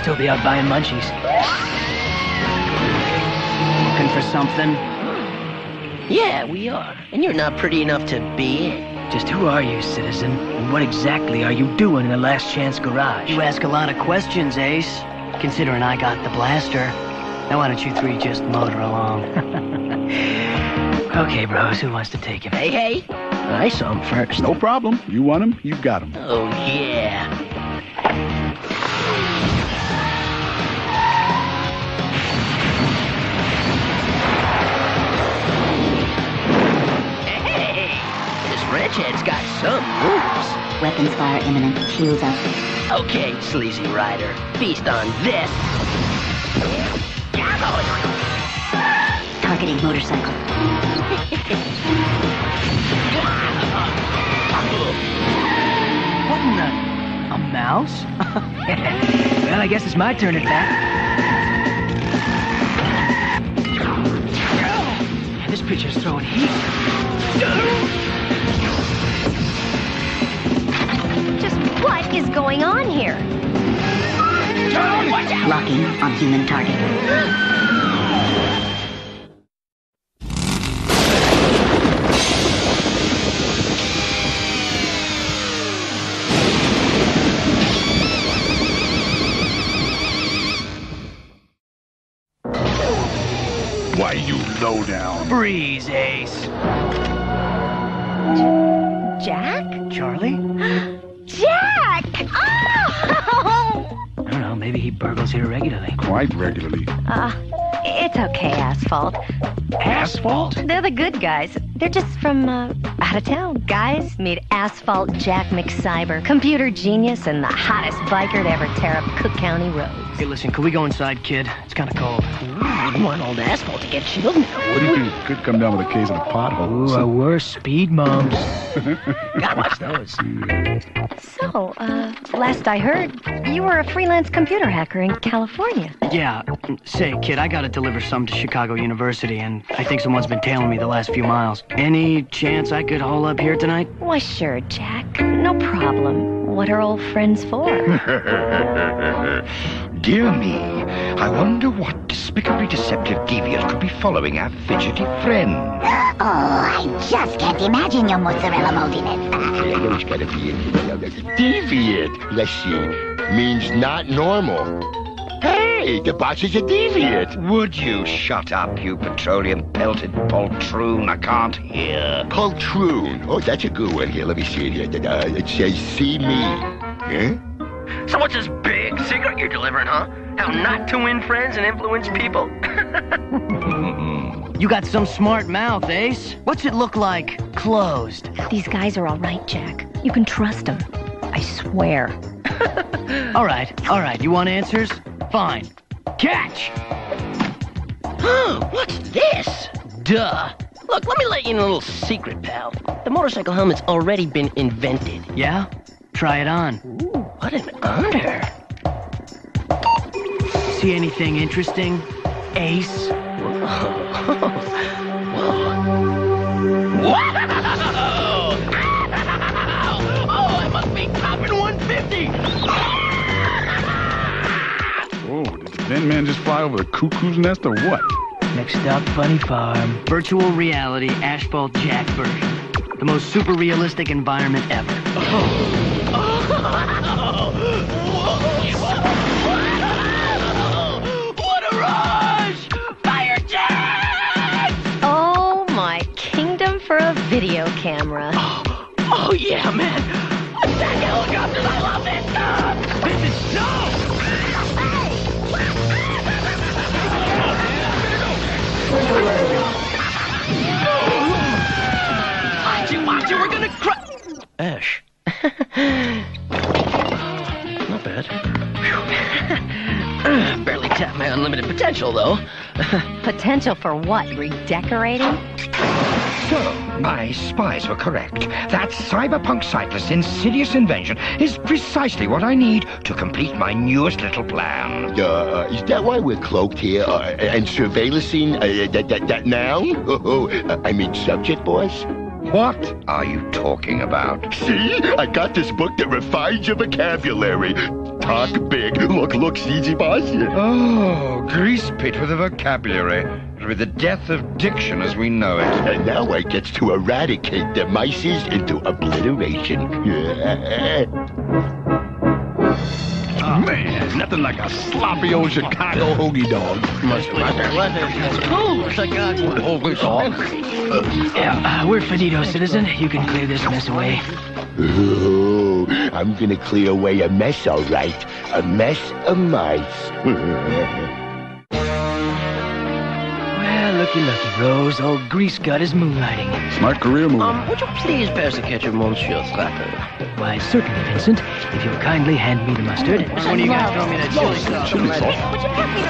still be out buying munchies. Looking for something? Yeah, we are. And you're not pretty enough to be it. Just who are you, citizen? And what exactly are you doing in the Last Chance Garage? You ask a lot of questions, Ace. Considering I got the blaster. Now why don't you three just motor along? Okay, bros, who wants to take him? Hey, hey! I saw him first. No problem. You want him, you got him. Oh, yeah. Hey! This redhead's got some moves. Weapons fire imminent. Shields up. Okay, sleazy rider. Feast on this. Targeting motorcycle. What in the... a mouse? Well, I guess it's my turn at that. This pitcher's throwing heat. Just what is going on here? Locking on human target. Why, you lowdown. Freeze, Ace. Jack? Charlie? Jack! Oh! I don't know, maybe he burgles here regularly. Quite regularly. It's okay, Asphalt. Asphalt? They're the good guys. They're just from, out of town. Guys meet Asphalt Jack McCyber, computer genius and the hottest biker to ever tear up Cook County roads. Hey, listen, could we go inside, kid? It's kind of cold. I don't want old Asphalt to get chilled now. What do you think? Could come down with a case of the pothole. Ooh, worse speed mumps. Watch those. So, last I heard, you were a freelance computer hacker in California. Yeah. Say, kid, I gotta deliver some to Chicago University, and I think someone's been tailing me the last few miles. Any chance I could hole up here tonight? Why, sure, Jack. No problem. What are old friends for? Dear me, I wonder what despicably deceptive deviant could be following our fidgety friend. Oh, I just can't imagine your mozzarella moldiness. I know it's gotta be a deviant. Let's see, means not normal. Hey, the boss is a deviant. Would you shut up, you petroleum-pelted poltroon? I can't hear. Poltroon? Oh, that's a good one. Here, let me see it here. It says, see me. Huh? So what's this big secret you're delivering, huh? How not to win friends and influence people. You got some smart mouth, Ace. What's it look like closed? These guys are all right, Jack. You can trust them. I swear. All right. You want answers? Fine. Catch! Huh, what's this? Duh. Look, let me let you in a little secret, pal. The motorcycle helmet's already been invented. Yeah? Try it on. Ooh, what an honor. See anything interesting, Ace? Whoa. Whoa! Oh, I must be topping 150! Whoa, did the Thin Man just fly over the cuckoo's nest or what? Next up, Funny Farm. Virtual reality Asphalt Jack version. The most super realistic environment ever. Oh. Oh. What a rush! Fire Jack! Oh, my kingdom for a video camera. Oh yeah, man. Attack helicopters, I love this stuff! This is dope! Watch it, we're gonna cry. Ash. Not bad. Barely tapped my unlimited potential, though. Potential for what? Redecorating? So, my spies were correct. That cyberpunk cyclist's insidious invention is precisely what I need to complete my newest little plan. Is that why we're cloaked here and surveillancing that noun? I mean subject, boys? What are you talking about? See? I got this book that refines your vocabulary. talk big. Look, CG. Oh, grease pit with a vocabulary. It'll be the death of diction as we know it. And now I get to eradicate the mices into obliteration. Oh, man, nothing like a sloppy old Chicago hoagie dog. Must be. Oh, Chicago hoagie dog. Yeah, we're finito, citizen. You can clear this mess away. Ooh, I'm gonna clear away a mess, all right. A mess of mice. Looky, Rose. Old grease gut is moonlighting. Smart career move. Would you please pass the ketchup, Monsieur Trapper? Why, certainly, Vincent. If you'll kindly hand me the mustard. When do you guys throw me that chili sauce? Chili sauce? Would you pass me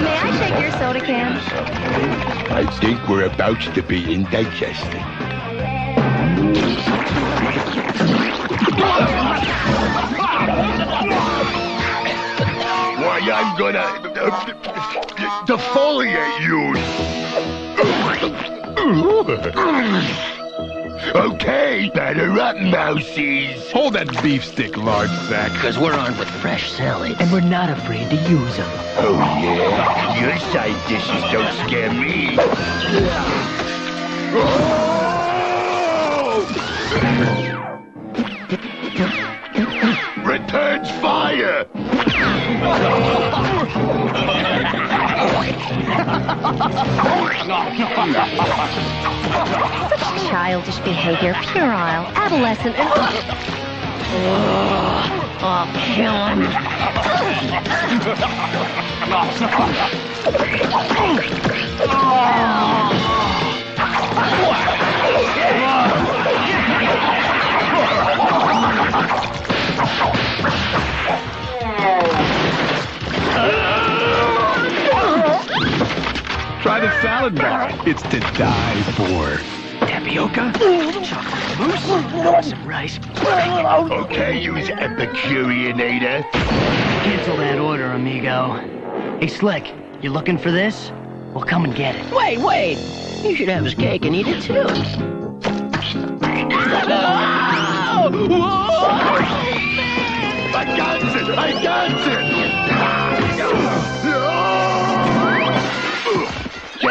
the... May I shake your soda can? I think we're about to be indigested. Why, I'm gonna... defoliate you. Okay, batter up, mousies. Hold that beef stick, large Zach. Because we're armed with fresh salad. And we're not afraid to use them. Oh, yeah. Your side dishes don't scare me. Oh! Returns fire. Such childish behavior, puerile, adolescent, and... I'll kill him. Try the salad bar. It's to die for. Tapioca, chocolate mousse, some rice. Okay, use Epicureanator. Cancel that order, amigo. Hey, Slick, you looking for this? Well, come and get it. Wait. You should have his cake and eat it, too. I got it.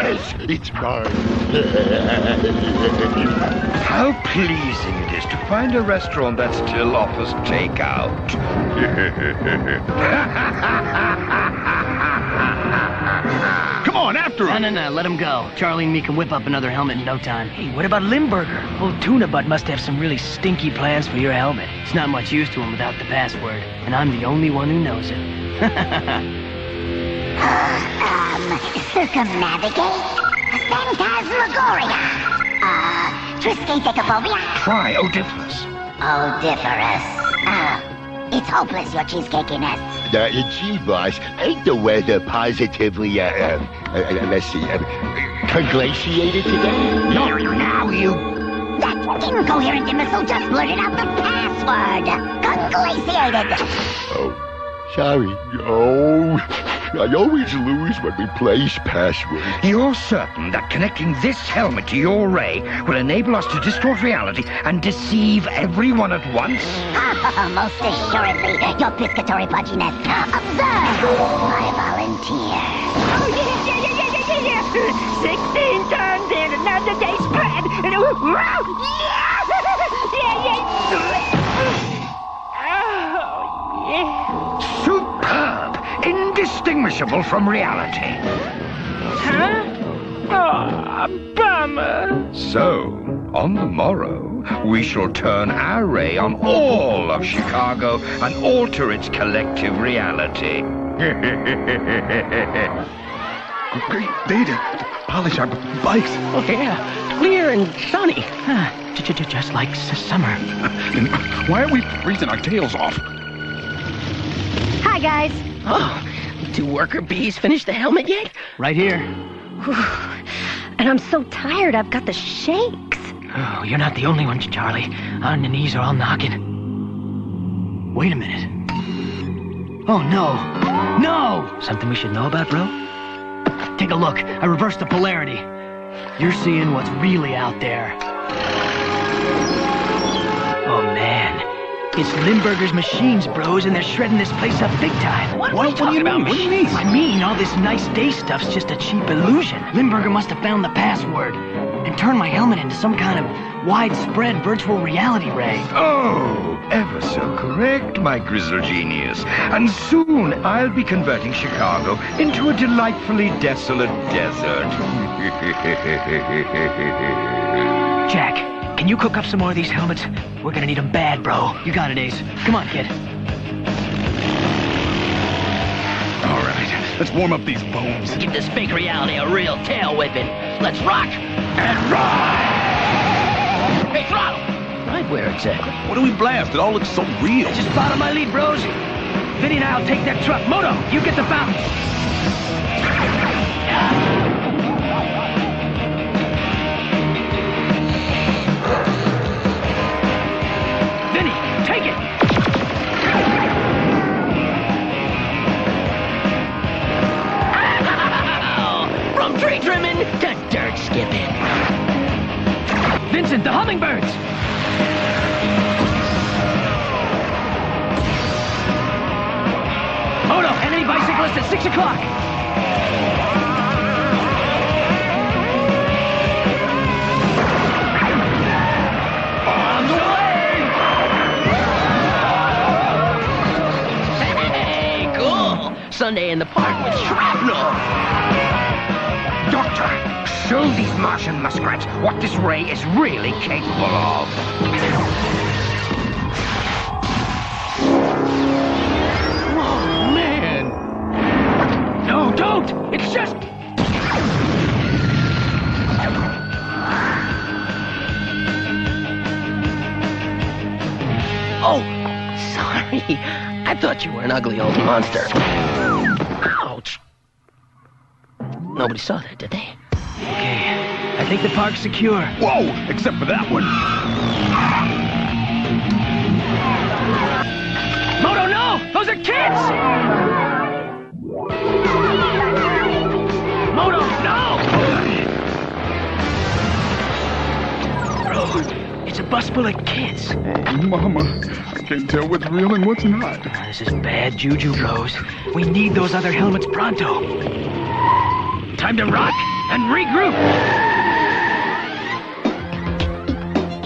Yes, it's mine. How pleasing it is to find a restaurant that still offers takeout. Come on, after him. No, let him go. Charlie and me can whip up another helmet in no time. Hey, what about Limburger? Old Tuna Butt must have some really stinky plans for your helmet. It's not much use to him without the password, and I'm the only one who knows it. Circumnavigate, phantasmagoria, triskaidekaphobia. Try Odiferous. It's hopeless, your cheesecakiness. Gee, boss, ain't the weather positively, conglaciated today? Now you... That incoherent imbecile just blurted out the password. Conglaciated. Oh, sorry. I always lose when we place passwords. You're certain that connecting this helmet to your ray will enable us to distort reality and deceive everyone at once? Most assuredly, your piscatory pudginess. Observe! I volunteer. 16 turns in, another day's spread. Yeah. Superb! Indistinguishable from reality. Huh? Oh, bummer. So, on the morrow, we shall turn our ray on all of Chicago and alter its collective reality. Great day to polish our bikes. Oh, yeah. Clear and sunny. Just like summer. Why aren't we freezing our tails off? Hi, guys. Oh, do worker bees finish the helmet yet? Right here. And I'm so tired, I've got the shakes. Oh, you're not the only one, Charlie. Our knees are all knocking. Wait a minute. Oh, no! Something we should know about, bro? Take a look. I reversed the polarity. You're seeing what's really out there. Oh, man. It's Limburger's machines, bros, and they're shredding this place up big time. What are you talking about? What do you mean? I mean, all this nice day stuff's just a cheap illusion. Limburger must have found the password and turned my helmet into some kind of widespread virtual reality ray. Oh, ever so correct, my grizzle genius. And soon I'll be converting Chicago into a delightfully desolate desert. Jack. Can you cook up some more of these helmets? We're gonna need them bad, bro. You got it, Ace. Come on, kid. All right, let's warm up these bones. Give this fake reality a real tail whipping. Let's rock and ride! Hey, Throttle! Right where exactly? What do we blast? It all looks so real. Just follow my lead, bros. Vinny and I'll take that truck. Moto, you get the fountain. Tree trimming to dirt skipping. Vincent, the hummingbirds! Moto, enemy bicyclist at 6 o'clock. On the way! Hey, cool! Sunday in the park with shrapnel! Show these Martian muskrats what this ray is really capable of. Oh, man! No, don't! It's just... Oh, sorry. I thought you were an ugly old monster. Ouch! Nobody saw that, did they? Okay, I think the park's secure. Whoa, except for that one. Moto, no! Those are kids! Moto, no! Bro, it's a bus full of kids. Oh, Mama, I can't tell what's real and what's not. This is bad juju, Rose. We need those other helmets pronto. Time to rock and regroup!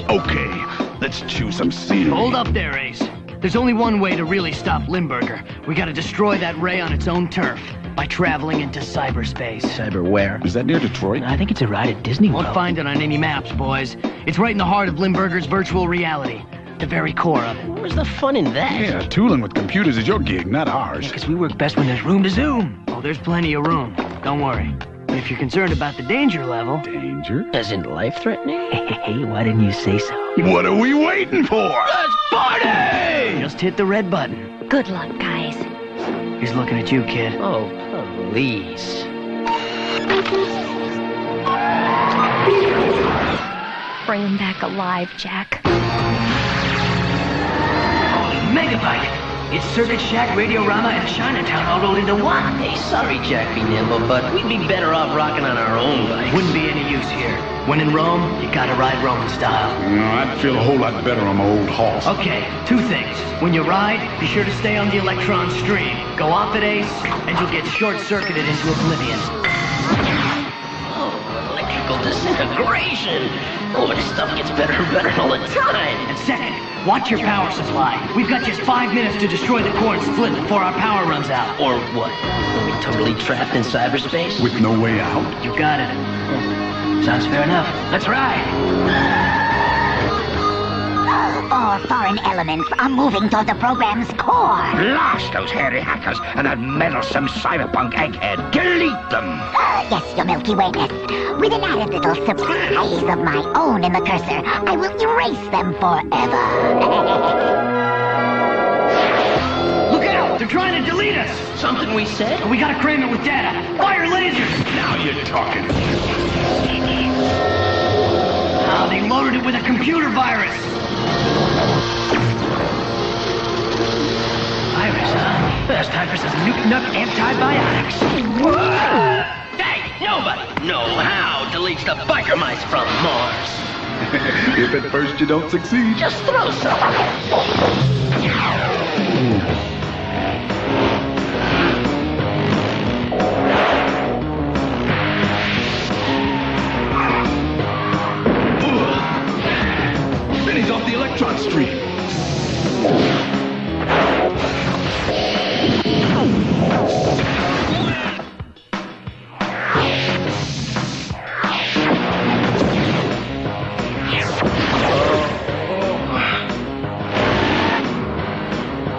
Okay, let's chew some scenery. Hold up there, Ace. There's only one way to really stop Limburger. We gotta destroy that ray on its own turf by traveling into cyberspace. Cyber where? Is that near Detroit? I think it's a ride at Disney World. Won't find it on any maps, boys. It's right in the heart of Limburger's virtual reality. The very core of it. Where's the fun in that? Yeah, tooling with computers is your gig, not ours. Because we work best when there's room to zoom. Oh, there's plenty of room. Don't worry. But if you're concerned about the danger level... Danger? As in life-threatening? Hey, why didn't you say so? What are we waiting for? Let's party! Just hit the red button. Good luck, guys. He's looking at you, kid. Oh, please. Bring him back alive, Jack. Megabyte! It's Circuit Shack, Radio Rama, and Chinatown all rolled into one. Hey, sorry, Jack, be nimble, but we'd be better off rocking on our own bikes. Wouldn't be any use here. When in Rome, you gotta ride Roman style. No, I'd feel a whole lot better on my old horse. Okay, two things. When you ride, be sure to stay on the electron stream. Go off at Ace, and you'll get short-circuited into oblivion. Oh, electrical disintegration! Oh, this stuff gets better and better all the time. And second, watch your power supply. We've got just 5 minutes to destroy the core and split before our power runs out. Or what? Are we totally trapped in cyberspace? With no way out? You got it. Sounds fair enough. Let's ride. All foreign elements are moving toward the program's core. Blast those hairy hackers and that meddlesome cyberpunk egghead. Delete them. Yes, your Milky Wayness. With an added little surprise of my own in the cursor, I will erase them forever. Look out! They're trying to delete us! Something we said? We gotta cram it with data! Fire lasers! Now you're talking. Ah, they loaded it with a computer virus. Virus, huh? That's time for some nuke-nuck antibiotics. Whoa! Nobody know how deletes the Biker Mice from Mars. If at first you don't succeed, just throw some. Off the electron stream.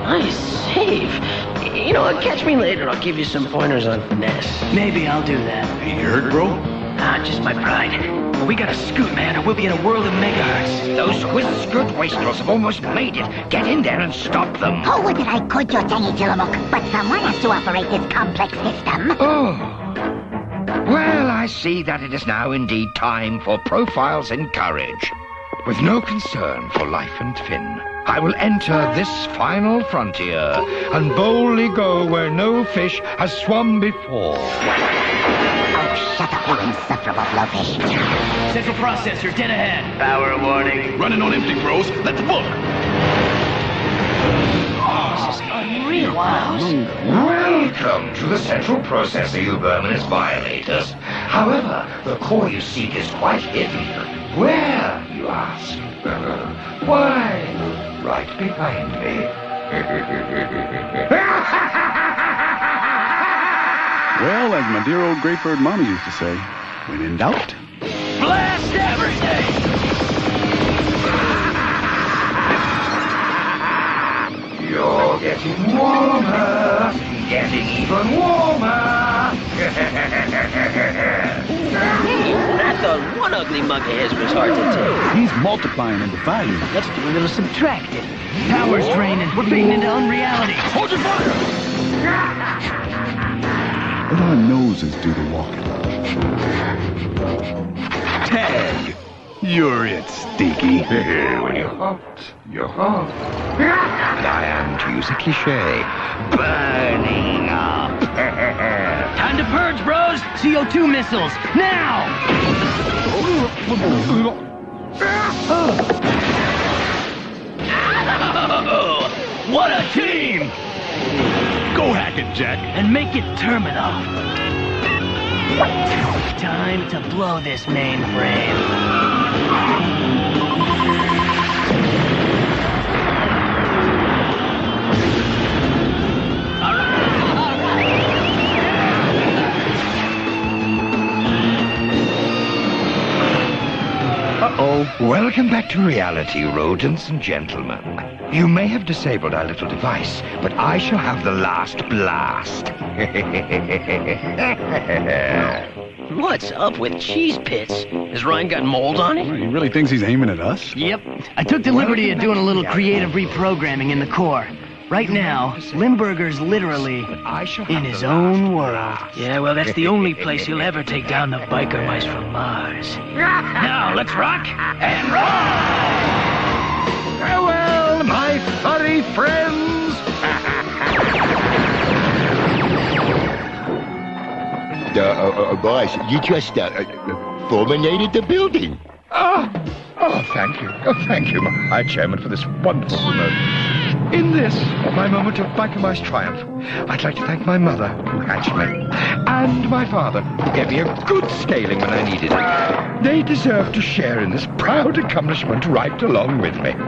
Nice save. You know what? Catch me later. I'll give you some pointers on finesse. Maybe I'll do that. Hey, you heard, bro? Ah, just my pride. We gotta scoot, man, or we'll be in a world of megahertz. Those whiz-scoot wastrels have almost made it. Get in there and stop them. Oh, would that I could, your tiny Tillamook, but someone has to operate this complex system. Oh. Well, I see that it is now indeed time for Profiles in Courage. With no concern for life and fin, I will enter this final frontier and boldly go where no fish has swum before. Shut up, you insufferable blowfish. Central processor, dead ahead. Power warning. Running on empty, bros. Let's book. Oh, this is unreal. Welcome to the central processor, you verminous violators. However, the core you seek is quite hidden. Where, you ask? Why? Right behind me. Well, as my dear old great bird mama used to say, when in doubt, blast everything! You're getting warmer, getting even warmer. I thought one ugly mug of his was hard to take. He's multiplying and dividing. Let's do a little subtracting. Power's draining. We're beating into unreality. Hold your fire! But our noses do the walking. Tag! You're it, Stinky. When you're hot, you're hot. And I am, to use a cliche, burning up. Time to purge, bros! CO2 missiles, now! Oh, what a team! Go hack it, Jack. And make it terminal. Time to blow this mainframe. Uh-oh. Welcome back to reality, rodents and gentlemen. You may have disabled our little device, but I shall have the last blast. What's up with cheese pits? Has Ryan got mold on it? He really thinks he's aiming at us? Yep. I took the liberty of doing a little creative reprogramming in the core. Right now, Limburger's literally in his own world. Yeah, well, that's the only place he'll ever take down the Biker Mice from Mars. Now, let's rock and roll! Farewell! My furry friends! Boss, you just fulminated the building. Thank you. Thank you, my chairman, for this wonderful moment. In this, my moment of Biker Mice triumph, I'd like to thank my mother, who hatched me, and my father, who gave me a good scaling when I needed it. They deserve to share in this proud accomplishment right along with me. Oh,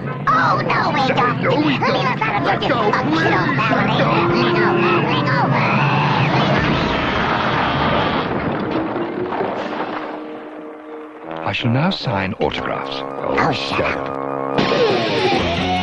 no, wait up. No, we don't. Leave us out of your difficult little family. Ring over. I shall now sign autographs. Oh, shut up.